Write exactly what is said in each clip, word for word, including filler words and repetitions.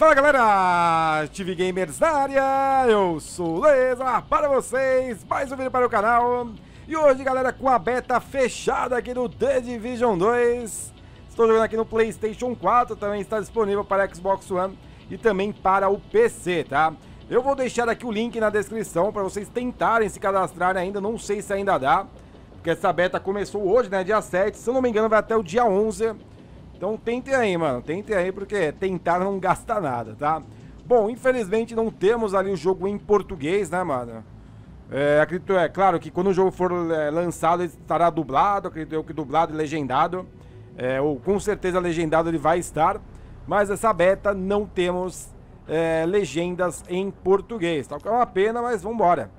Fala galera, T V Gamers da área, eu sou o Leza, para vocês, mais um vídeo para o canal. E hoje galera, com a beta fechada aqui do The Division dois, estou jogando aqui no PlayStation quatro, também está disponível para Xbox One e também para o P C, tá? Eu vou deixar aqui o link na descrição para vocês tentarem se cadastrarem ainda, não sei se ainda dá, porque essa beta começou hoje, né, dia sete, se eu não me engano vai até o dia onze. Então tentem aí, mano, tentem aí, porque tentar não gasta nada, tá? Bom, infelizmente não temos ali o jogo em português, né, mano? É, acredito, é claro que quando o jogo for é, lançado, ele estará dublado, acredito eu que dublado e legendado. É, ou com certeza legendado ele vai estar, mas essa beta não temos é, legendas em português, tá? É uma pena, mas vambora.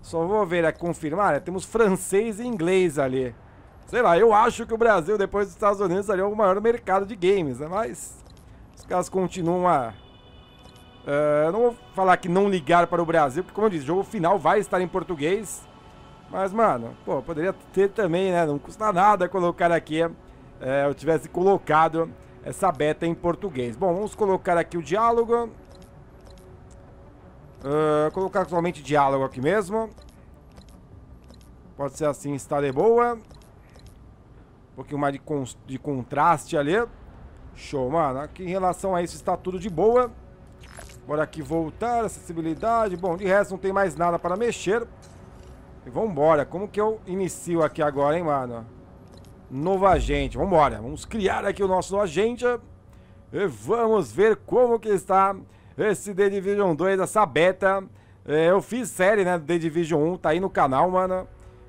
Só vou ver aqui, confirmar, é, temos francês e inglês ali. Sei lá, eu acho que o Brasil, depois dos Estados Unidos, ali é o maior mercado de games, né? Mas os caras continuam a... Uh, não vou falar que não ligar para o Brasil, porque como eu disse, o jogo final vai estar em português. Mas, mano, pô, poderia ter também, né? Não custa nada colocar aqui, uh, eu tivesse colocado essa beta em português. Bom, vamos colocar aqui o diálogo. Uh, colocar somente diálogo aqui mesmo. Pode ser assim, está de boa. Um pouquinho mais de, con de contraste ali. Show, mano. Aqui em relação a isso está tudo de boa. Bora aqui voltar, acessibilidade. Bom, de resto não tem mais nada para mexer. E vambora. Como que eu inicio aqui agora, hein, mano? Novo agente. Vambora. Vamos criar aqui o nosso novo agente. E vamos ver como que está esse The Division dois, essa beta. É, eu fiz série, né, do The Division um. Tá aí no canal, mano.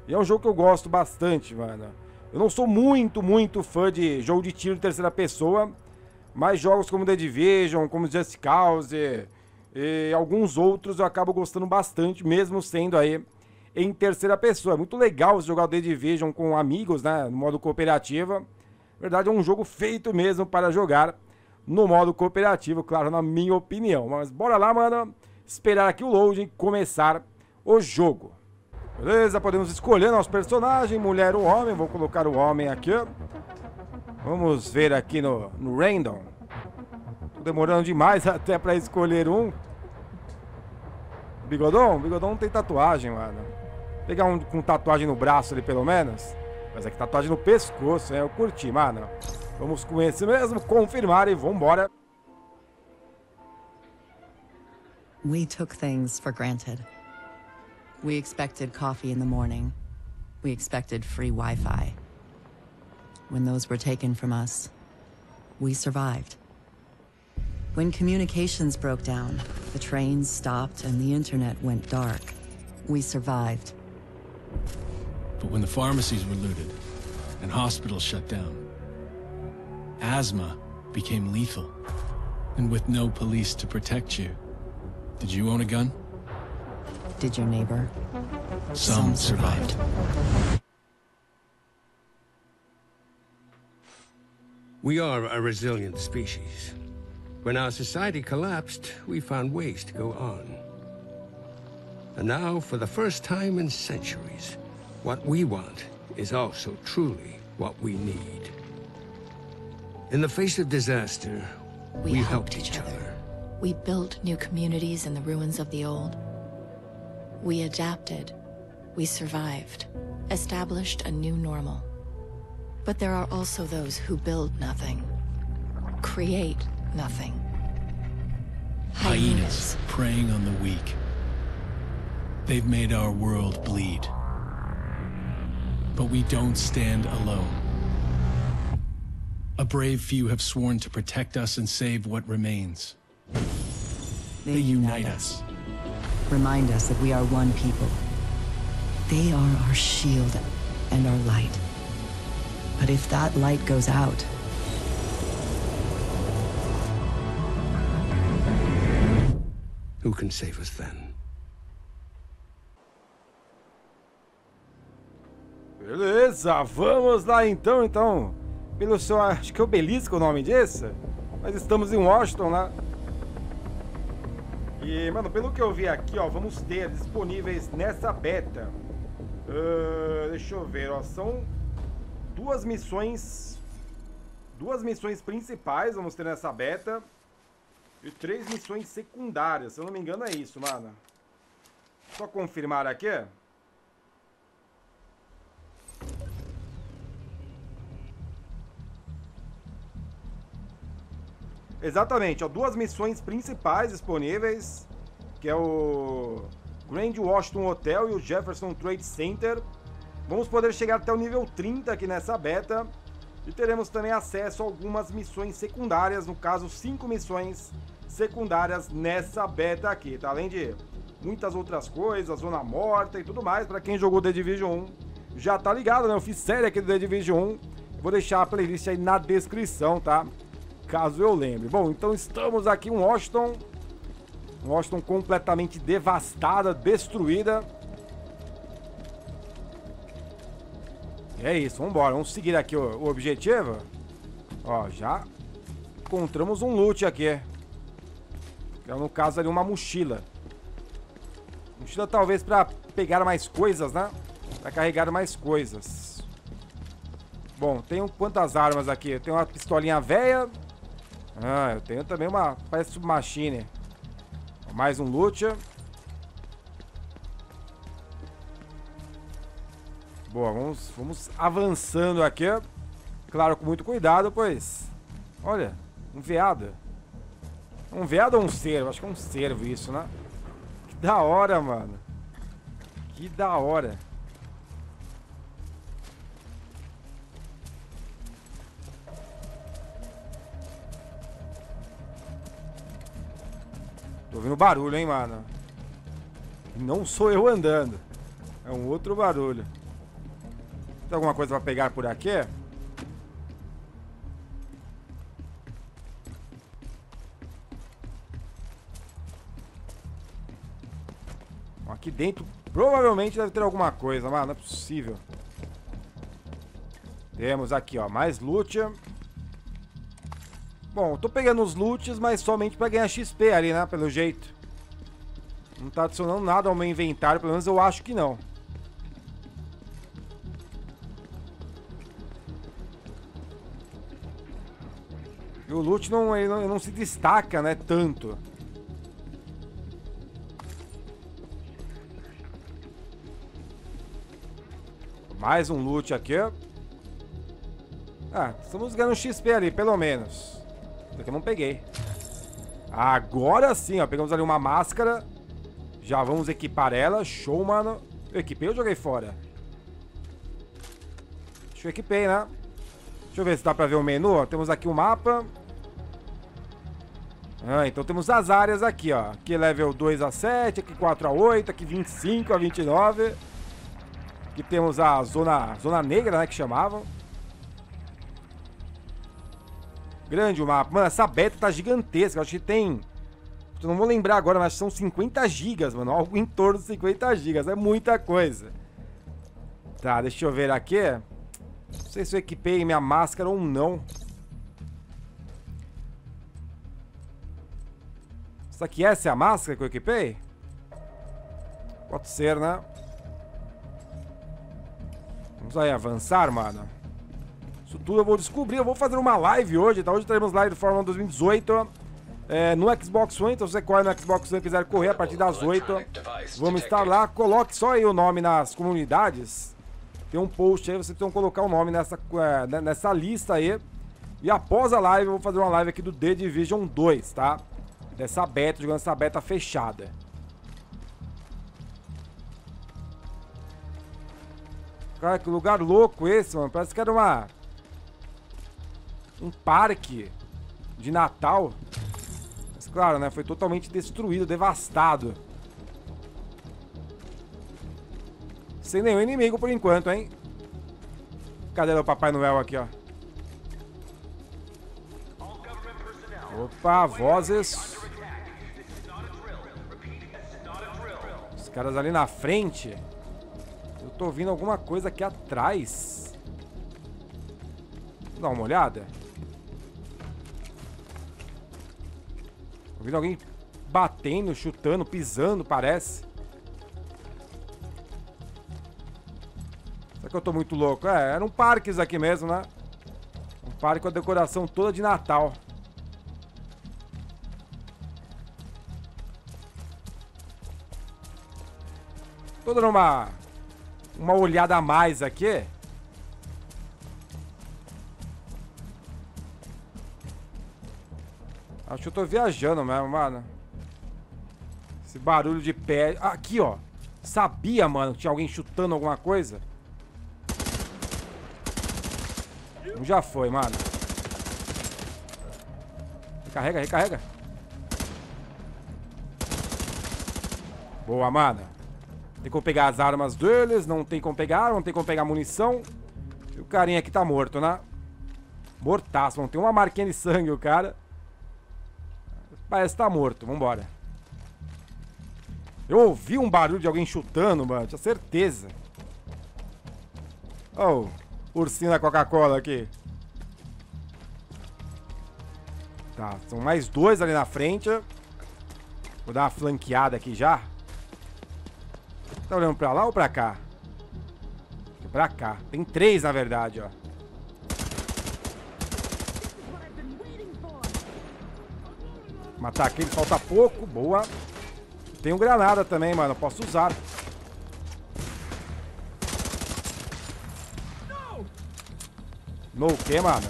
E é um jogo que eu gosto bastante, mano. Eu não sou muito, muito fã de jogo de tiro em terceira pessoa, mas jogos como The Division, como Just Cause e, e alguns outros eu acabo gostando bastante, mesmo sendo aí em terceira pessoa. É muito legal jogar o The Division com amigos, né, no modo cooperativa. Na verdade é um jogo feito mesmo para jogar no modo cooperativo, claro, na minha opinião. Mas bora lá, mano, esperar aqui o loading e começar o jogo. Beleza, podemos escolher nosso personagem, mulher ou homem. Vou colocar o homem aqui. Vamos ver aqui no, no random. Tô demorando demais até pra escolher um. Bigodão? Bigodão não tem tatuagem, mano. Vou pegar um com tatuagem no braço ali, pelo menos. Mas aqui tatuagem no pescoço, né? Eu curti, mano. Vamos com esse mesmo, confirmar e vambora. We took things for granted. We expected coffee in the morning. We expected free Wi-Fi. When those were taken from us, we survived. When communications broke down, the trains stopped and the internet went dark, we survived. But when the pharmacies were looted and hospitals shut down, asthma became lethal. And with no police to protect you, did you own a gun? Did your neighbor? Some survived. We are a resilient species. When our society collapsed, we found ways to go on. And now, for the first time in centuries, what we want is also truly what we need. In the face of disaster, we, we helped, helped each other. other. We built new communities in the ruins of the old. We adapted, we survived, established a new normal. But there are also those who build nothing, create nothing. Hyenas, Hyenas preying on the weak. They've made our world bleed. But we don't stand alone. A brave few have sworn to protect us and save what remains. They, they unite us. us. Remind us that we are one people. They are our shield and our light. But if that light goes out, who can save us then? Beleza, vamos lá então, então. Pelo seu, acho que é obelisco o nome disso. Mas estamos em Washington, né? E, mano, pelo que eu vi aqui, ó, vamos ter disponíveis nessa beta. Uh, deixa eu ver, ó, são duas missões, duas missões principais vamos ter nessa beta. E três missões secundárias, se eu não me engano é isso, mano. Só confirmar aqui. Exatamente, ó, duas missões principais disponíveis, que é o Grand Washington Hotel e o Jefferson Trade Center. Vamos poder chegar até o nível trinta aqui nessa beta. E teremos também acesso a algumas missões secundárias, no caso cinco missões secundárias nessa beta aqui, tá? Além de muitas outras coisas, zona morta e tudo mais. Para quem jogou The Division um, já tá ligado, né? Eu fiz série aqui do The Division um, vou deixar a playlist aí na descrição, tá? Caso eu lembre. Bom, então estamos aqui em Washington, Washington completamente devastada, destruída. É isso, vamos embora, vamos seguir aqui o, o objetivo. Ó, já encontramos um loot aqui, que é no caso ali uma mochila. Mochila talvez para pegar mais coisas, né? Para carregar mais coisas. Bom, tenho quantas armas aqui? Eu tenho uma pistolinha velha. Ah, eu tenho também uma, parece submachine. Mais um loot. Boa, vamos, vamos avançando aqui. Claro, com muito cuidado, pois... Olha, um veado. Um veado ou um cervo? Acho que é um cervo isso, né? Que da hora, mano. Que da hora. Tô ouvindo barulho, hein, mano. Não sou eu andando. É um outro barulho. Tem alguma coisa pra pegar por aqui? Bom, aqui dentro provavelmente deve ter alguma coisa, mas não é possível. Temos aqui, ó, mais loot. Bom, eu tô pegando os loots, mas somente pra ganhar X P ali, né? Pelo jeito. Não tá adicionando nada ao meu inventário, pelo menos eu acho que não. E o loot não, ele não, ele não se destaca, né, tanto. Mais um loot aqui. Ah, estamos ganhando X P ali, pelo menos. Só que eu não peguei. Agora sim, ó, pegamos ali uma máscara. Já vamos equipar ela. Show, mano. Eu equipei ou joguei fora? Acho que eu equipei, né? Deixa eu ver se dá pra ver o menu. Temos aqui o mapa. Ah, então temos as áreas aqui, ó. Aqui level dois a sete, aqui quatro a oito, aqui vinte e cinco a vinte e nove. Aqui temos a zona, zona negra, né, que chamavam. Grande o mapa. Mano, essa beta tá gigantesca. Acho que tem... Eu não vou lembrar agora, mas são cinquenta gigas, mano. Algo em torno de cinquenta gigas. É muita coisa. Tá, deixa eu ver aqui. Não sei se eu equipei minha máscara ou não. Será que essa é a máscara que eu equipei? Pode ser, né? Vamos aí avançar, mano. Isso tudo eu vou descobrir. Eu vou fazer uma live hoje, tá? Hoje teremos live do Fórmula um dois mil e dezoito é, no Xbox One. Então se você corre no Xbox One e quiser correr a partir das oito, vamos estar lá. Coloque só aí o nome nas comunidades. Tem um post aí, vocês precisam colocar o nome nessa, nessa lista aí. E após a live eu vou fazer uma live aqui do The Division dois, tá? Dessa beta, jogando essa beta fechada. Cara, que lugar louco esse, mano. Parece que era uma... um parque de Natal. Mas claro, né? Foi totalmente destruído, devastado. Sem nenhum inimigo por enquanto, hein? Cadê o Papai Noel aqui, ó? Opa, vozes. Os caras ali na frente. Eu tô ouvindo alguma coisa aqui atrás. Vou dar uma olhada. Tô ouvindo alguém batendo, chutando, pisando, parece. Será que eu tô muito louco? É, eram parques aqui mesmo, né? Um parque com a decoração toda de Natal. Tô dando uma, uma olhada a mais aqui. Acho que eu tô viajando mesmo, mano. Esse barulho de pé... Aqui, ó. Sabia, mano, que tinha alguém chutando alguma coisa. Um já foi, mano. Recarrega, recarrega. Boa, mano. Tem como pegar as armas deles. Não tem como pegar, não tem como pegar munição. E o carinha aqui tá morto, né? Mortaço, não tem uma marquinha de sangue, o cara. Parece que tá morto, vambora. Eu ouvi um barulho de alguém chutando, mano. Tinha certeza. Oh, ursinho da Coca-Cola aqui. Tá, são mais dois ali na frente. Vou dar uma flanqueada aqui já. Tá olhando pra lá ou pra cá? Pra cá. Tem três, na verdade, ó. Matar aquele, falta pouco. Boa. Tenho granada também, mano. Eu posso usar. No o quê, mano?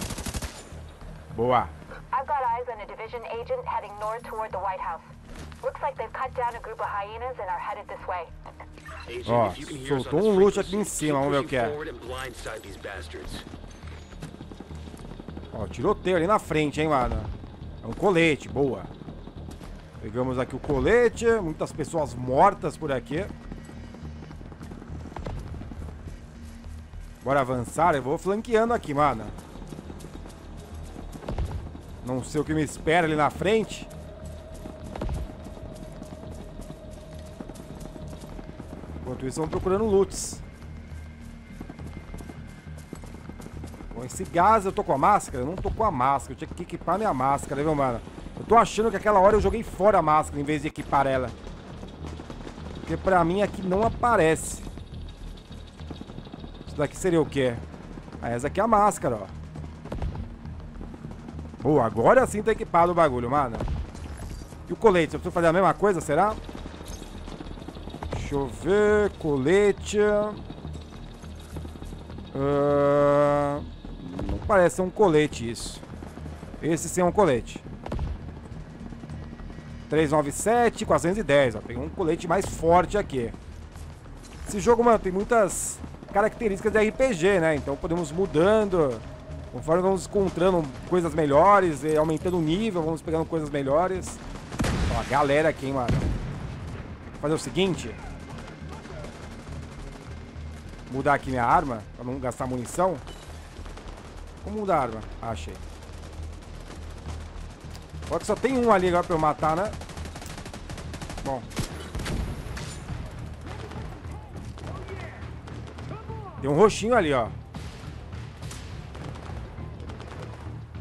Boa. I've got eyes on a division agent heading north toward the White House. Looks like they've cut down a group of hyenas and are headed this way. Ó, soltou um loot aqui em cima. Vamos ver o que é. Ó, tiroteio ali na frente, hein, mano. É um colete. Boa. Pegamos aqui o colete. Muitas pessoas mortas por aqui. Bora avançar. Eu vou flanqueando aqui, mano. Não sei o que me espera ali na frente. Enquanto isso, vamos procurando loots. Bom, esse gás, eu tô com a máscara? Eu não tô com a máscara. Eu tinha que equipar minha máscara, viu, mano? Eu tô achando que aquela hora eu joguei fora a máscara em vez de equipar ela. Porque pra mim aqui não aparece. Isso daqui seria o quê? Ah, essa aqui é a máscara, ó. Boa, agora sim tá equipado o bagulho, mano. E o colete? Eu preciso fazer a mesma coisa, será? Deixa eu ver... Colete... Uh... Não parece ser um colete isso. Esse sim é um colete. trezentos e noventa e sete, quatrocentos e dez, ó. Peguei um colete mais forte aqui. Esse jogo, mano, tem muitas características de R P G, né? Então podemos mudando, conforme vamos encontrando coisas melhores, e aumentando o nível, vamos pegando coisas melhores. Ó, a galera aqui, hein, mano. Vou fazer o seguinte. Mudar aqui minha arma, pra não gastar munição. Como mudar a arma? Ah, achei. Agora que só tem um ali agora pra eu matar, né? Bom. Tem um roxinho ali, ó.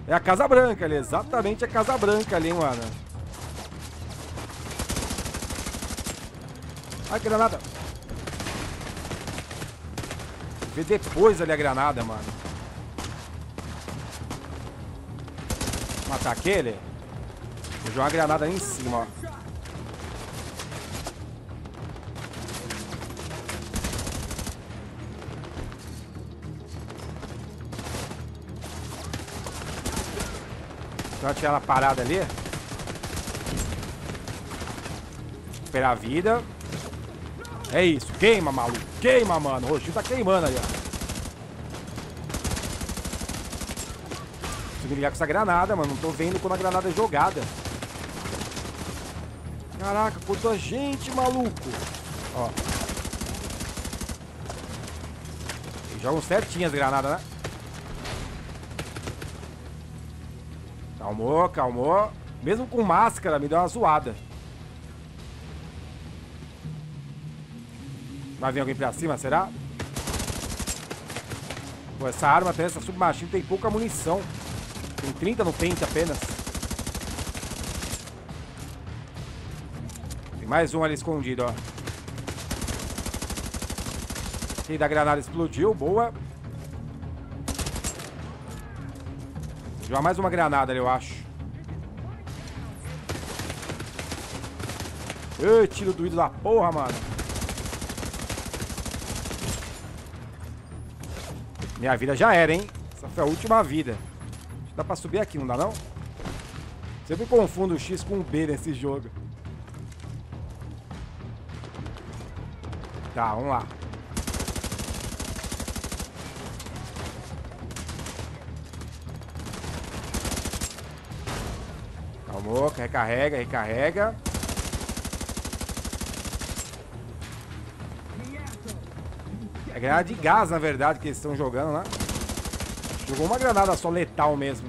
É a Casa Branca ali. Exatamente a Casa Branca ali, hein, mano. Ai, granada. Vê depois ali a granada, mano. Matar aquele... Vou jogar uma granada ali em cima, ó. Só tirar ela parada ali. Recuperar a vida. É isso. Queima, maluco. Queima, mano. O roxinho tá queimando ali, ó. Preciso me ligar com essa granada, mano. Não tô vendo como a granada é jogada. Caraca, quanta gente, maluco. Ó. Eles jogam certinho as granadas, né? Calmou, calmou. Mesmo com máscara, me deu uma zoada. Vai vir alguém pra cima, será? Pô, essa arma, até essa submachine, tem pouca munição. Tem trinta no pente apenas. Mais um ali escondido, ó. Aquele da granada explodiu, boa. Vou jogar mais uma granada ali, eu acho. Ei, tiro doído da porra, mano. Minha vida já era, hein? Essa foi a última vida. Dá pra subir aqui, não dá não? Sempre confundo o X com o B nesse jogo. Tá, vamos lá. Calmou, recarrega, recarrega. É granada de gás, na verdade, que eles estão jogando lá. Jogou uma granada só letal mesmo.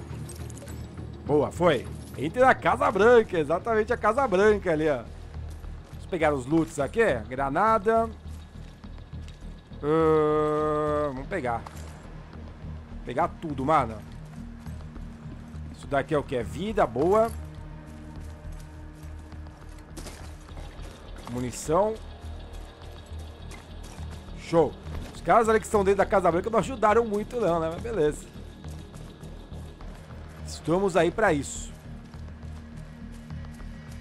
Boa, foi. Entre na Casa Branca, exatamente a Casa Branca ali, ó. Vamos pegar os loots aqui. Granada. Uh, vamos pegar. Pegar tudo, mano. Isso daqui é o que? É vida, boa. Munição. Show. Os caras ali que estão dentro da Casa Branca não ajudaram muito não, né? Mas beleza. Estamos aí pra isso.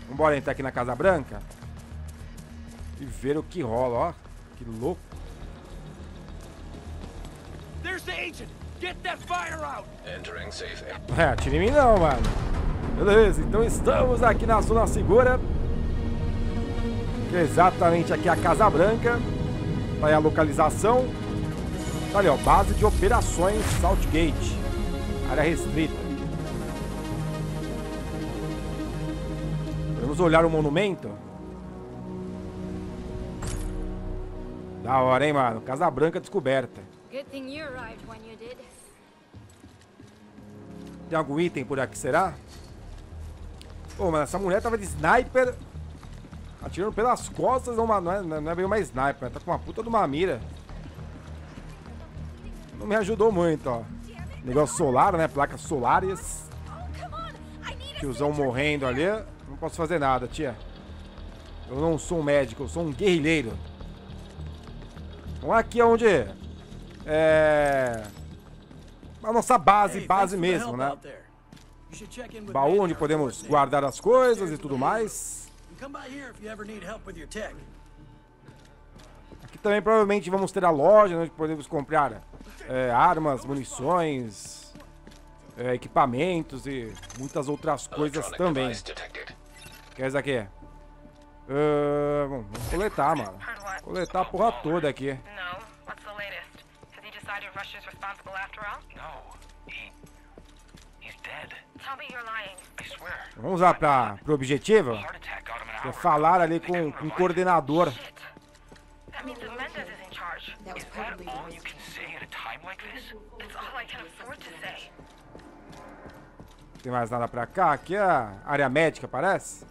Vambora entrar aqui na Casa Branca e ver o que rola, ó. Que louco. É, atira em mim não, mano. Beleza, então estamos aqui na zona segura, que é exatamente aqui a Casa Branca. Tá aí a localização. Tá ali, ó, base de operações Southgate, área restrita. Vamos olhar o monumento. Da hora, hein, mano. Casa Branca descoberta. Tem algum item por aqui, será? Pô, oh, mano, essa mulher tava de sniper. Atirando pelas costas, não, não, é, não é bem uma sniper, tá com uma puta de uma mira. Não me ajudou muito, ó. Negócio solar, né? Placas solares. Tiozão morrendo ali. Não posso fazer nada, tia. Eu não sou um médico, eu sou um guerrilheiro. Então aqui é onde... É... A nossa base, base mesmo, né? Baú onde podemos guardar as coisas e tudo mais. Aqui também provavelmente vamos ter a loja onde podemos comprar é, armas, munições, é, equipamentos e muitas outras coisas também. O que é isso aqui? Uh, bom, vamos coletar, mano. Coletar a porra toda aqui. Vamos lá para o objetivo? É falar ali com, com o coordenador. Tem mais nada pra cá? Aqui é a área médica, parece?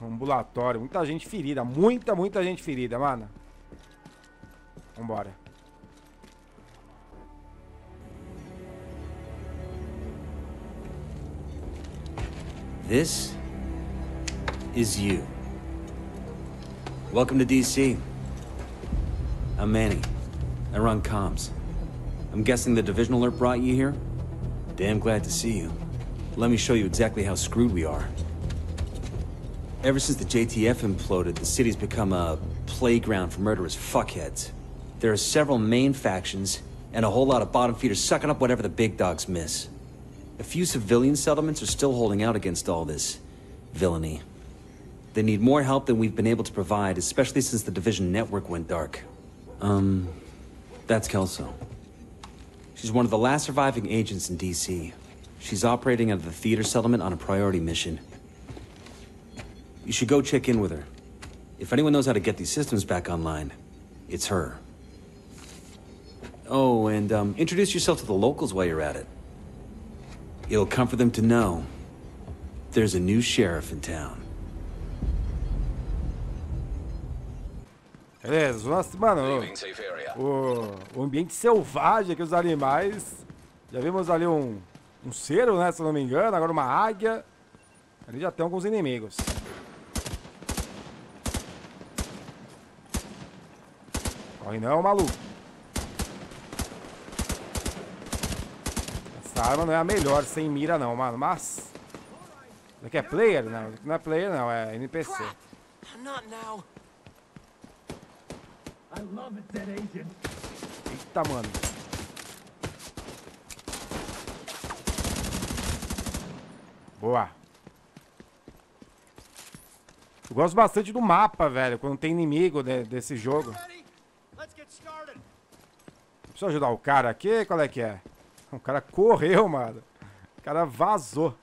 Ambulatório. Muita gente ferida. Muita, muita gente ferida, mano. Vambora. This is you. Welcome to D C. I'm Manny. I run comms. I'm guessing the division alert brought you here? Damn glad to see you. Let me show you exactly how screwed we are. Ever since the J T F imploded, the city's become a playground for murderous fuckheads. There are several main factions, and a whole lot of bottom feeders sucking up whatever the big dogs miss. A few civilian settlements are still holding out against all this villainy. They need more help than we've been able to provide, especially since the Division network went dark. Um, that's Kelso. She's one of the last surviving agents in D C. She's operating out of the theater settlement on a priority mission. You should go check in with her. If anyone knows how to get these systems back online, it's her. Oh, and um, introduce yourself to the locals while you're at it. It'll comfort them to know there's a new sheriff in town. Beleza, nossa, mano, o, o ambiente selvagem aqui, os animais. Já vimos ali um, um cervo, né, se não me engano, agora uma águia. Ali já tem alguns inimigos. Corre não, maluco. Essa arma não é a melhor sem mira não, mano, mas... Isso aqui é player? Não, não é player não, é N P C. Eita, mano. Boa. Eu gosto bastante do mapa, velho, quando tem inimigo de, desse jogo. Deixa eu ajudar o cara aqui, qual é que é? O cara correu, mano. O cara vazou.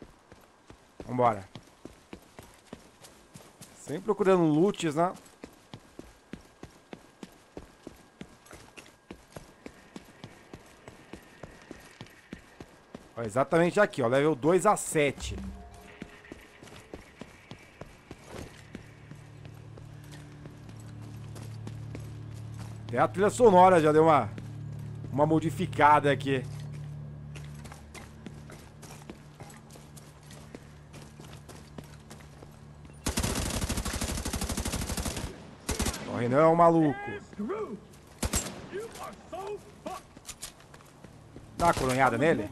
Vambora. Sempre procurando loots, né? Ó, exatamente aqui, ó. Level dois a sete. Até a trilha sonora já deu uma, uma modificada aqui. Corre não, maluco. Dá uma coronhada nele.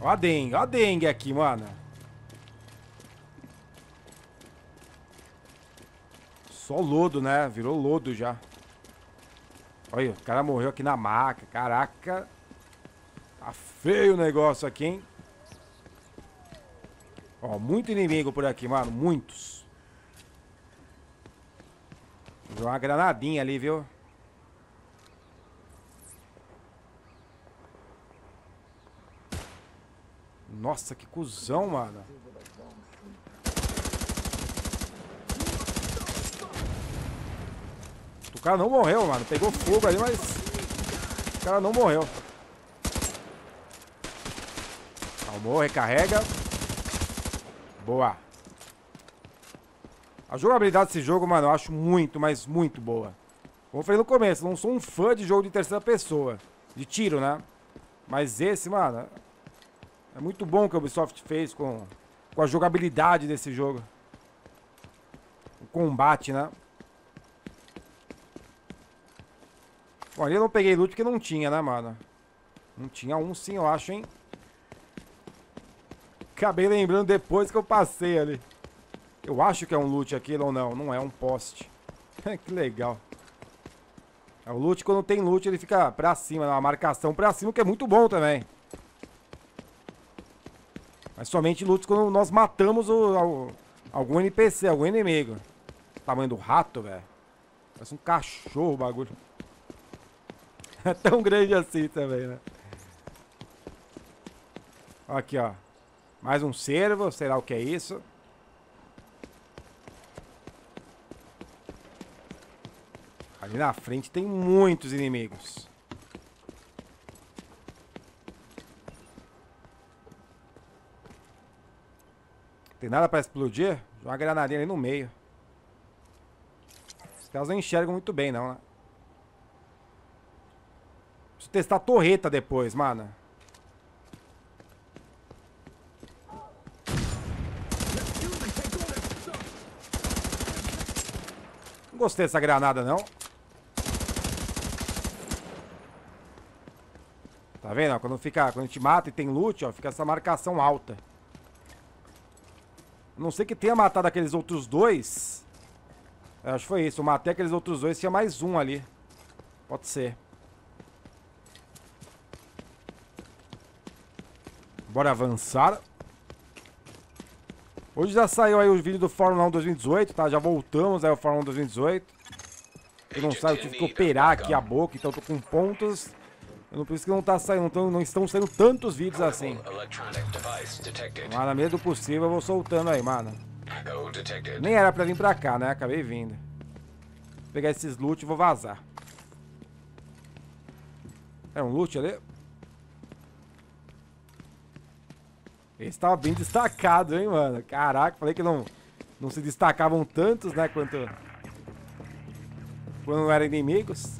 Ó a dengue, ó a dengue aqui, mano. Só lodo, né? Virou lodo já. Olha, o cara morreu aqui na maca. Caraca. Tá feio o negócio aqui, hein? Ó, muito inimigo por aqui, mano. Muitos. Vou jogar uma granadinha ali, viu? Nossa, que cuzão, mano. O cara não morreu, mano. Pegou fogo ali, mas o cara não morreu. Calmou, recarrega. Boa. A jogabilidade desse jogo, mano, eu acho muito, mas muito boa. Como eu falei no começo, não sou um fã de jogo de terceira pessoa. De tiro, né? Mas esse, mano, é muito bom o que a Ubisoft fez com, com a jogabilidade desse jogo. O combate, né? Bom, ali eu não peguei loot porque não tinha, né, mano? Não tinha um sim, eu acho, hein? Acabei lembrando depois que eu passei ali. Eu acho que é um loot aquilo ou não. Não é um poste. Que legal. É o loot, quando tem loot ele fica pra cima, uma marcação pra cima, que é muito bom também. Mas somente loot quando nós matamos o, o, algum N P C, algum inimigo. Tamanho do rato, velho. Parece um cachorro o bagulho. É tão grande assim também, né? Aqui, ó. Mais um servo, sei lá o que é isso. Ali na frente tem muitos inimigos. Tem nada pra explodir? Joga uma granadinha ali no meio. Os caras não enxergam muito bem, não, né? Preciso testar a torreta depois, mano. Não gostei dessa granada, não. Tá vendo? Quando, fica, quando a gente mata e tem loot, ó, fica essa marcação alta. A não sei que tenha matado aqueles outros dois. Eu acho que foi isso. Eu matei aqueles outros dois, tinha mais um ali. Pode ser. Bora avançar. Hoje já saiu aí o vídeo do Fórmula um dois mil e dezoito, tá? Já voltamos aí ao Fórmula um dois mil e dezoito. Eu não sabe, eu tive que operar aqui a boca, então eu tô com pontos. Eu não, por isso que não tá saindo, não, não estão saindo tantos vídeos assim. Mas na medida do possível eu vou soltando aí, mano. Nem era pra vir pra cá, né? Acabei vindo. Vou pegar esses loot e vou vazar. É um loot ali? Esse tava bem destacado, hein, mano? Caraca, falei que não, não se destacavam tantos, né, quanto quando eram inimigos.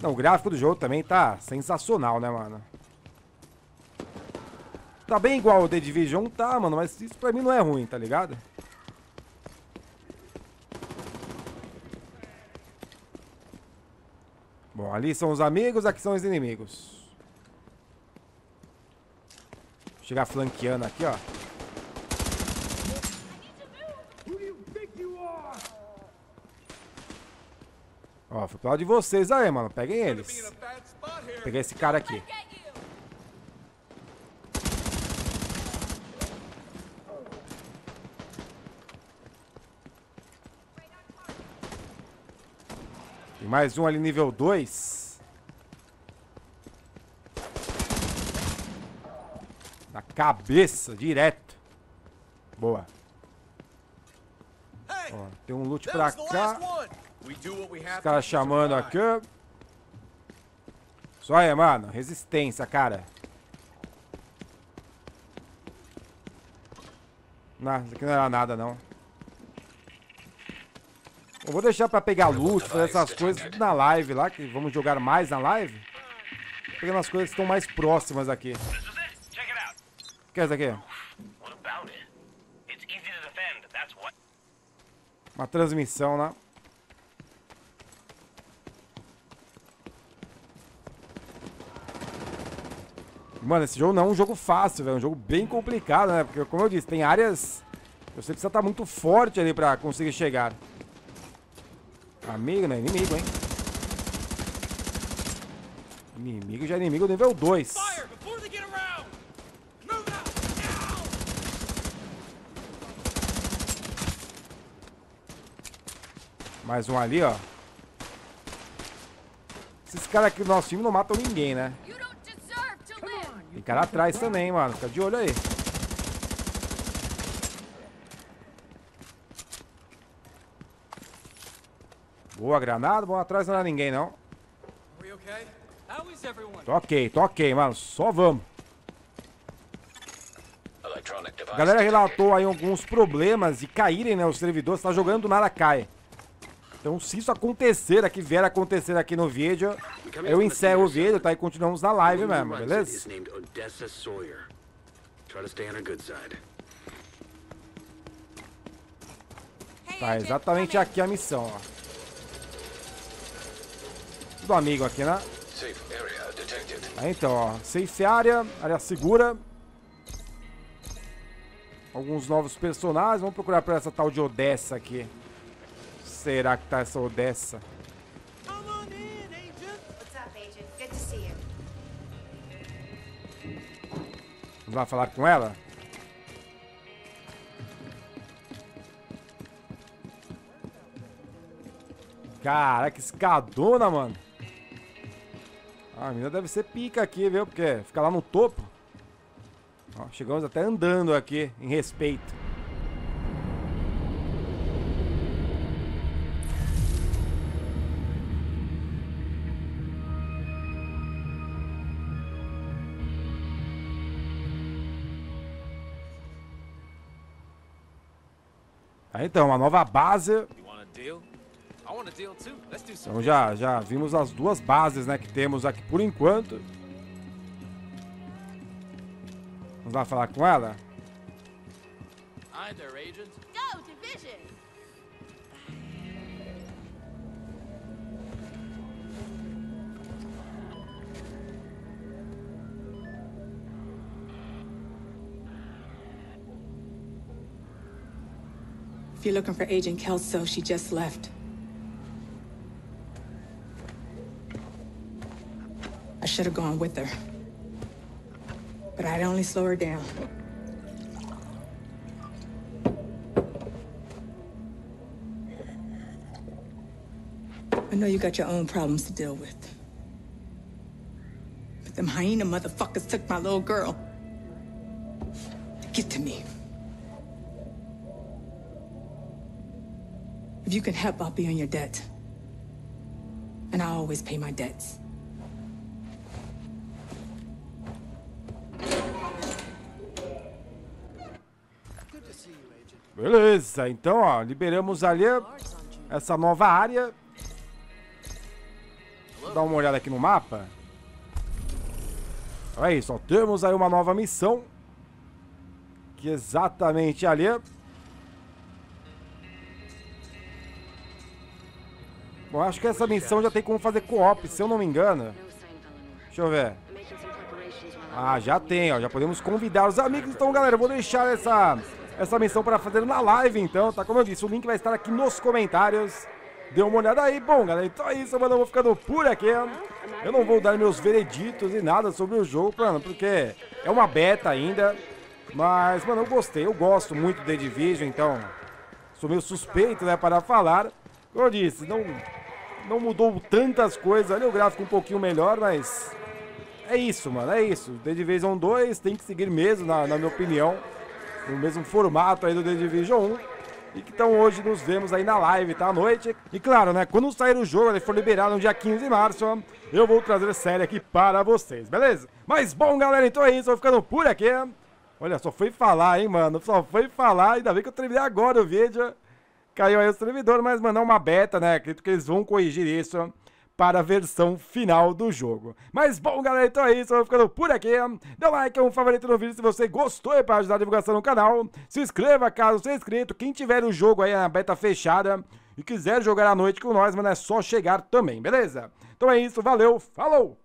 Não, o gráfico do jogo também tá sensacional, né, mano? Tá bem igual o The Division, tá, mano, mas isso pra mim não é ruim, tá ligado? Bom, ali são os amigos, aqui são os inimigos. Vou chegar flanqueando aqui, ó. Ó, fui pro lado de vocês aí, mano. Peguem eles. Peguei esse cara aqui. Tem mais um ali, nível dois. Na cabeça, direto. Boa. Ó, tem um loot pra cá. Os caras chamando aqui. Só aí, mano. Resistência, cara. Não, isso aqui não era nada, não. Eu vou deixar pra pegar loot, fazer essas coisas na live lá, que vamos jogar mais na live. Pegando as coisas que estão mais próximas aqui. O que é isso aqui? Uma transmissão lá. Mano, esse jogo não é um jogo fácil, velho. É um jogo bem complicado, né? Porque, como eu disse, tem áreas... Você precisa estar muito forte ali pra conseguir chegar. Amigo, não é inimigo, hein? Inimigo já é inimigo nível dois. Mais um ali, ó. Esses caras aqui do nosso time não matam ninguém, né? Tem cara atrás também, mano. Fica de olho aí. Boa, granada. Bom, atrás não era ninguém, não. Tô ok, tô ok, mano. Só vamos. A galera relatou aí alguns problemas de caírem, né? Os servidores. Tá jogando, do nada cai. Então, se isso acontecer aqui, vier acontecer aqui no vídeo, eu encerro o vídeo, tá? E continuamos na live mesmo, beleza? Tá, exatamente aqui a missão, ó. Tudo amigo aqui, né? Aí, então, ó. Safe área, área segura. Alguns novos personagens. Vamos procurar por essa tal de Odessa aqui. Será que tá essa Odessa? Vamos lá falar com ela? Caraca, que escadona, mano. A mina deve ser pica aqui, viu? Porque fica lá no topo. Ó, chegamos até andando aqui, em respeito. Aí então, uma nova base. Então já, já vimos as duas bases, né, que temos aqui por enquanto. Vamos lá falar com ela? If you're looking for Agent Kelso, she just left. I should have gone with her, but I'd only slow her down. I know you got your own problems to deal with, but them hyena motherfuckers took my little girl. Get to me. If you can help, I'll be on your debt. And I always pay my debts. Beleza, então, ó, liberamos ali essa nova área. Vou dar uma olhada aqui no mapa. Olha aí, só temos aí uma nova missão. Que exatamente ali... Bom, acho que essa missão já tem como fazer co-op, se eu não me engano. Deixa eu ver. Ah, já tem, ó. Já podemos convidar os amigos. Então, galera, eu vou deixar essa, essa missão para fazer na live, então, tá? Como eu disse, o link vai estar aqui nos comentários. Dê uma olhada aí. Bom, galera, então é isso, mano. Eu vou ficando por aqui. Eu não vou dar meus vereditos e nada sobre o jogo, mano, porque é uma beta ainda. Mas, mano, eu gostei. Eu gosto muito do The Division, então sou meio suspeito, né, para falar. Como eu disse, não, não mudou tantas coisas. Olha o gráfico um pouquinho melhor, mas é isso, mano, é isso. The Division dois tem que seguir mesmo, na, na minha opinião, no mesmo formato aí do The Division um. E que então hoje nos vemos aí na live, tá, à noite. E claro, né, quando sair o jogo, ele for liberado no dia quinze de março, eu vou trazer a série aqui para vocês, beleza? Mas bom, galera, então é isso, vou ficando por aqui. Olha, só foi falar, hein, mano, só foi falar, ainda bem que eu terminei agora o vídeo. Caiu aí o servidor, mas, mano, é uma beta, né? Acredito que eles vão corrigir isso para a versão final do jogo. Mas, bom, galera, então é isso. Eu vou ficando por aqui. Dá um like, um favorito no vídeo se você gostou e para ajudar a divulgação no canal. Se inscreva caso seja inscrito. Quem tiver o jogo aí na beta fechada e quiser jogar à noite com nós, mano, é só chegar também, beleza? Então é isso, valeu, falou!